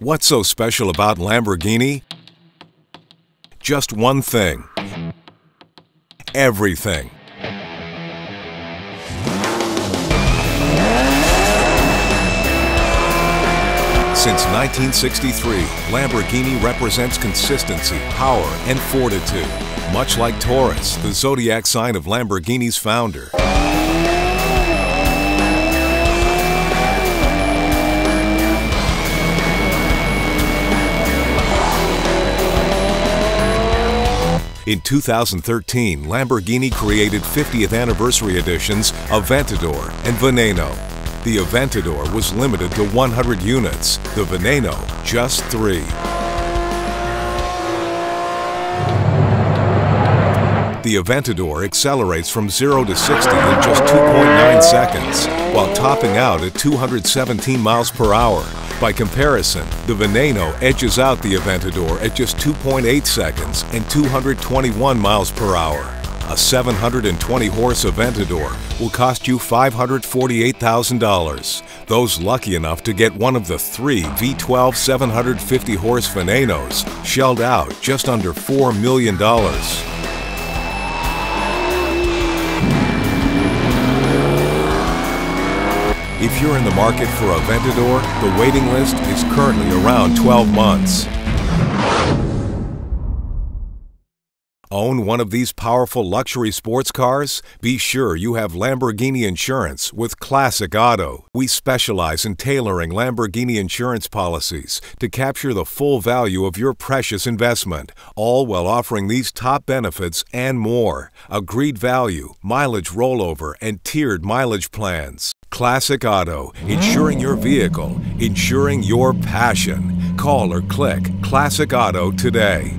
What's so special about Lamborghini? Just one thing. Everything. Since 1963, Lamborghini represents consistency, power, and fortitude. Much like Taurus, the zodiac sign of Lamborghini's founder. In 2013, Lamborghini created 50th anniversary editions of Aventador and Veneno. The Aventador was limited to 100 units, the Veneno just 3. The Aventador accelerates from 0 to 60 in just 2.9 seconds, while topping out at 217 miles per hour. By comparison, the Veneno edges out the Aventador at just 2.8 seconds and 221 miles per hour. A 720-horse Aventador will cost you $548,000. Those lucky enough to get one of the 3 V12 750-horse Venenos shelled out just under $4 million. If you're in the market for Aventador, the waiting list is currently around 12 months. Own one of these powerful luxury sports cars? Be sure you have Lamborghini Insurance with Classic Auto. We specialize in tailoring Lamborghini insurance policies to capture the full value of your precious investment, all while offering these top benefits and more: agreed value, mileage rollover, and tiered mileage plans. Classic Auto, insuring your vehicle, insuring your passion. Call or click Classic Auto today.